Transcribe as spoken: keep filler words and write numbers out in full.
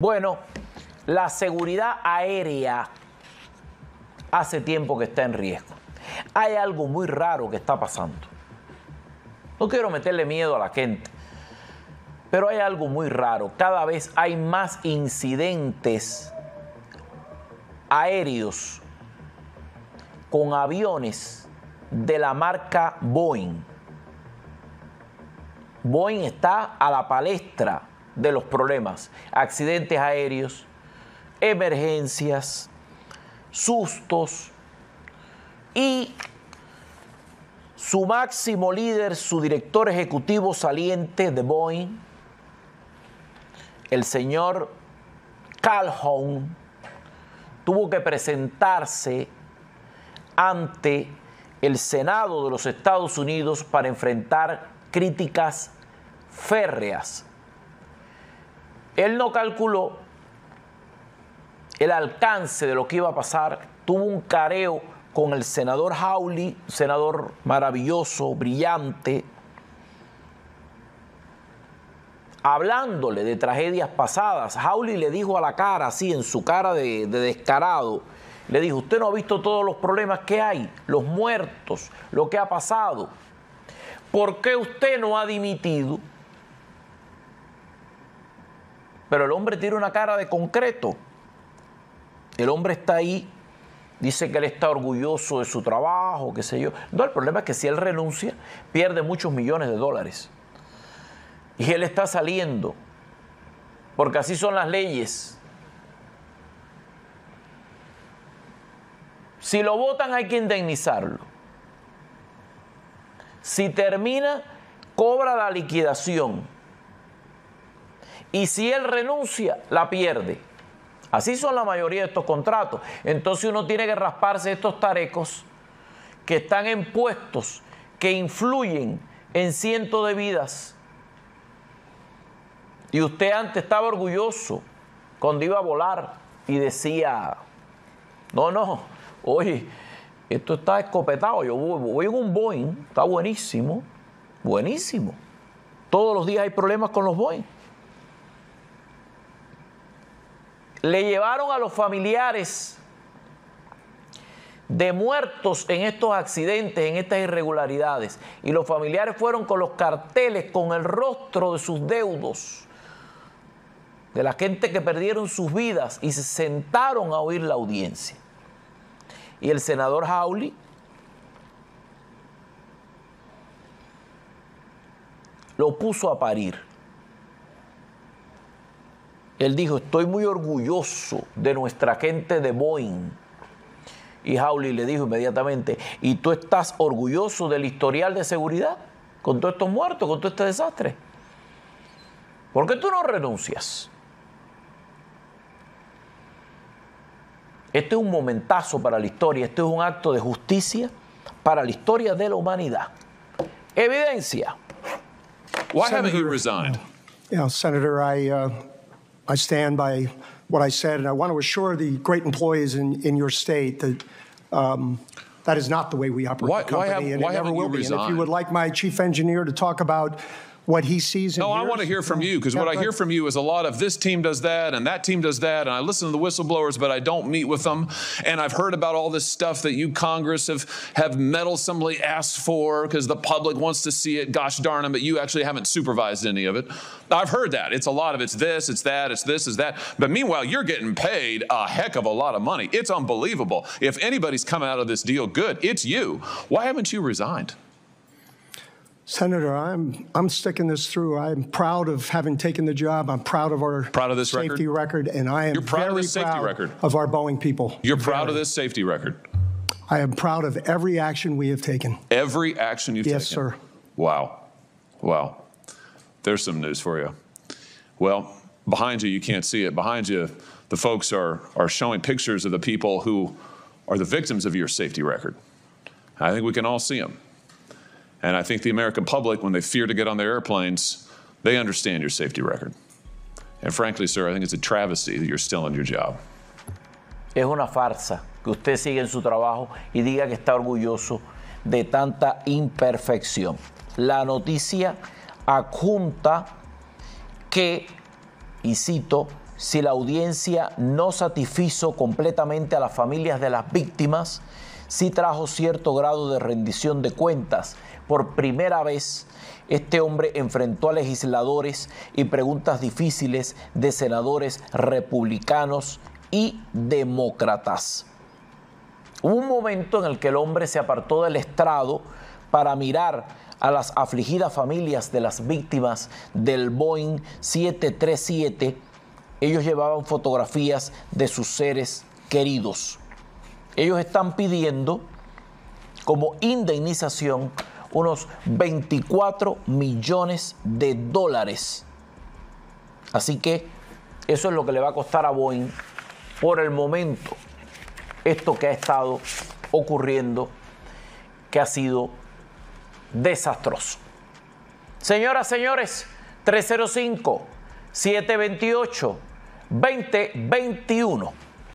Bueno, la seguridad aérea hace tiempo que está en riesgo. Hay algo muy raro que está pasando. No quiero meterle miedo a la gente, pero hay algo muy raro. Cada vez hay más incidentes aéreos con aviones de la marca Boeing. Boeing está a la palestra de los problemas, accidentes aéreos, emergencias, sustos, y su máximo líder, su director ejecutivo saliente de Boeing, el señor Calhoun, tuvo que presentarse ante el Senado de los Estados Unidos para enfrentar críticas férreas. Él no calculó el alcance de lo que iba a pasar. Tuvo un careo con el senador Hawley, senador maravilloso, brillante, hablándole de tragedias pasadas. Hawley le dijo a la cara, así en su cara de, de descarado, le dijo: usted no ha visto todos los problemas que hay, los muertos, lo que ha pasado. ¿Por qué usted no ha dimitido? Pero el hombre tiene una cara de concreto. El hombre está ahí, dice que él está orgulloso de su trabajo, qué sé yo. No, el problema es que si él renuncia, pierde muchos millones de dólares. Y él está saliendo, porque así son las leyes. Si lo votan, hay que indemnizarlo. Si termina, cobra la liquidación. Y si él renuncia, la pierde. Así son la mayoría de estos contratos. Entonces uno tiene que rasparse estos tarecos que están en puestos que influyen en cientos de vidas. Y usted antes estaba orgulloso cuando iba a volar y decía: no, no, oye, esto está escopetado, yo voy, voy en un Boeing, está buenísimo, buenísimo. Todos los días hay problemas con los Boeing. Le llevaron a los familiares de muertos en estos accidentes, en estas irregularidades. Y los familiares fueron con los carteles, con el rostro de sus deudos, de la gente que perdieron sus vidas, y se sentaron a oír la audiencia. Y el senador Hawley lo puso a parir. Él dijo: estoy muy orgulloso de nuestra gente de Boeing. Y Hawley le dijo inmediatamente: ¿y tú estás orgulloso del historial de seguridad con todos estos muertos, con todo este desastre? ¿Por qué tú no renuncias? Este es un momentazo para la historia, este es un acto de justicia para la historia de la humanidad. Evidencia. Why haven't you resigned? Yeah, Senator, I uh... I stand by what I said, and I want to assure the great employees in, in your state that um, that is not the way we operate why, the company, why have, and why it never will be. And if you would like my chief engineer to talk about what he sees in No, years, I want to hear from you, because yeah, what I hear from you is a lot of this team does that, and that team does that, and I listen to the whistleblowers, but I don't meet with them, and I've heard about all this stuff that you Congress have, have meddlesomely asked for because the public wants to see it, gosh darn them, but you actually haven't supervised any of it. I've heard that. It's a lot of it's this, it's that, it's this, it's that. But meanwhile, you're getting paid a heck of a lot of money. It's unbelievable. If anybody's come out of this deal good, it's you. Why haven't you resigned? Senator, I'm, I'm sticking this through. I'm proud of having taken the job. I'm proud of our proud of this safety record? record, and I am You're proud very of this safety proud record. of our Boeing people. You're very. proud of this safety record? I am proud of every action we have taken. Every action you've yes, taken? Yes, sir. Wow. Wow. There's some news for you. Well, behind you, you can't see it. Behind you, the folks are, are showing pictures of the people who are the victims of your safety record. I think we can all see them. And I think the American public, when they fear to get on their airplanes, they understand your safety record. And frankly, sir, I think it's a travesty that you're still in your job. Es una farsa que usted siga en su trabajo y diga que está orgulloso de tanta imperfección. La noticia adjunta que, y cito, si la audiencia no satisfizo completamente a las familias de las víctimas, sí trajo cierto grado de rendición de cuentas. Por primera vez, este hombre enfrentó a legisladores y preguntas difíciles de senadores republicanos y demócratas. Hubo un momento en el que el hombre se apartó del estrado para mirar a las afligidas familias de las víctimas del Boeing siete tres siete. Ellos llevaban fotografías de sus seres queridos. Ellos están pidiendo como indemnización unos veinticuatro millones de dólares. Así que eso es lo que le va a costar a Boeing por el momento esto que ha estado ocurriendo, que ha sido desastroso. Señoras, señores, trescientos cinco, setecientos veintiocho, veinte veintiuno.